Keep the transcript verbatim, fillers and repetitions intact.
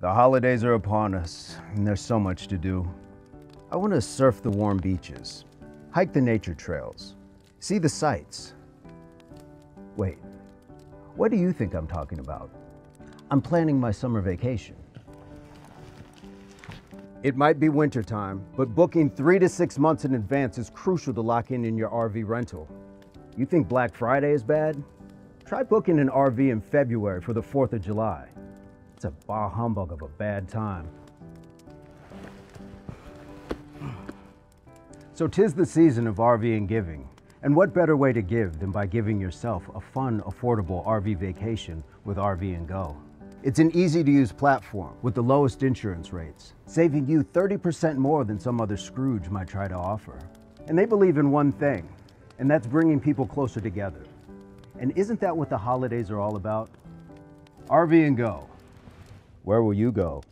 The holidays are upon us, and there's so much to do. I want to surf the warm beaches, hike the nature trails, see the sights. Wait, what do you think I'm talking about? I'm planning my summer vacation. It might be wintertime, but booking three to six months in advance is crucial to lock in in your R V rental. You think Black Friday is bad? Try booking an R V in February for the fourth of July. It's a bah humbug of a bad time. So 'tis the season of RVing giving, and what better way to give than by giving yourself a fun, affordable R V vacation with R V and Go. It's an easy-to-use platform with the lowest insurance rates, saving you thirty percent more than some other Scrooge might try to offer. And they believe in one thing, and that's bringing people closer together. And isn't that what the holidays are all about? R V and Go. Where will you go?